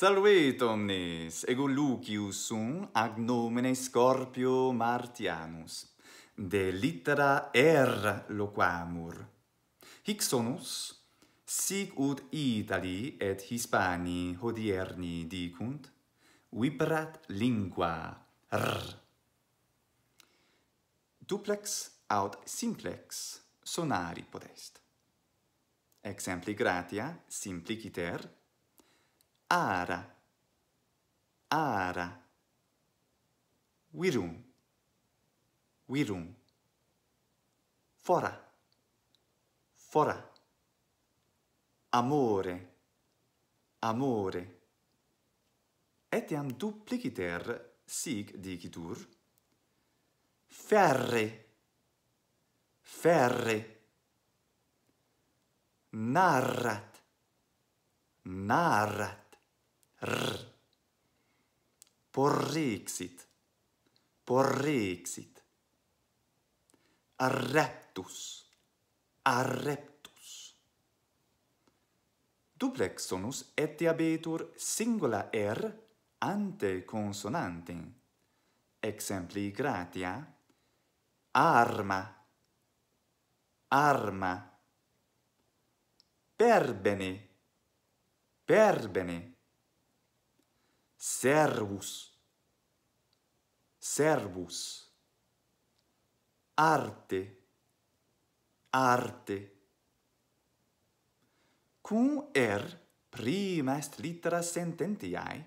Salvet omnes, ego Lucius sum, ad nomine Scorpio Martianus, de littera R loquamur. Hic sonus, sic ut Italii et Hispanii hodierni dicunt, vibrat lingua R. Duplex aut simplex sonari potest. Exempli gratia simpliciter, ara, ara, virum, virum, fora, fora, amore, amore. Etiam dupliciter sic dicitur, ferre, ferre, narrat, narrat, R. Porrexit, porrexit, arreptus, arreptus. Duplex sonus et habetur singula R ante consonanten. Exempli gratia, arma, arma, perbene, perbene, servus, servus, arte, arte. Cum R prima est littera sententiae,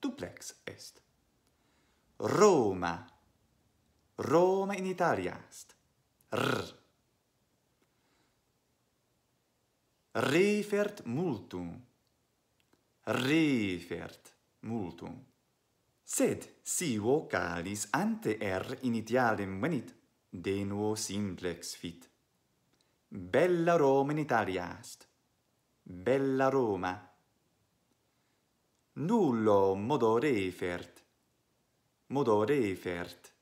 duplex est. Roma, Roma in Italia est, R. Refert multum, refert multum. Sed si vocalis ante R initialem venit, de novo simplex fit. Bella Roma in Italia est, bella Roma. Nullo modo refert, modo refert.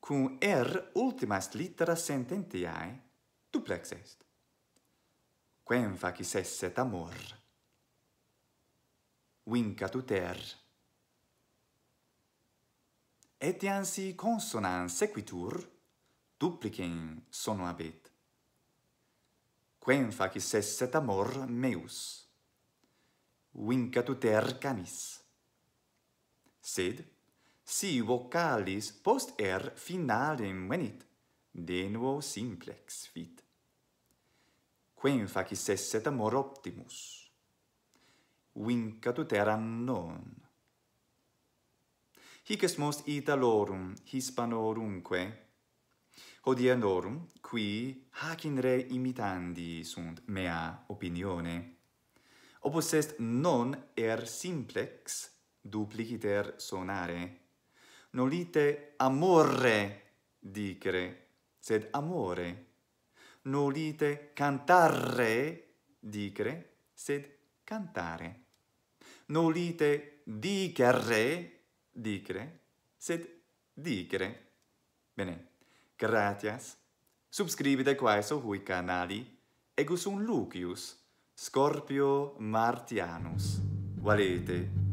Cum R ultima est littera sententiae, duplex est. Quem facis esset amor, vincatus R. Etiam si consonans sequitur, duplicem sonum habet. Quem facis esset amor meus, vincatus R canis. Sed, si vocalis post R finalem venit, de novo simplex fit. Quem facis esset amor optimus, vincatus eram non. Hic est most Italorum, Hispanorumque, hodiernorum, qui hac in re imitandi sunt mea opinione, opus est non R simplex dupliciter sonare, nolite amore dicere, sed amore. Nolite cantare dicere, sed cantare. Nolite dicere dicere, sed dicere. Bene, gratias. Subscribite quae sui canali, ego sum Lucius Scorpio Martianus. Valete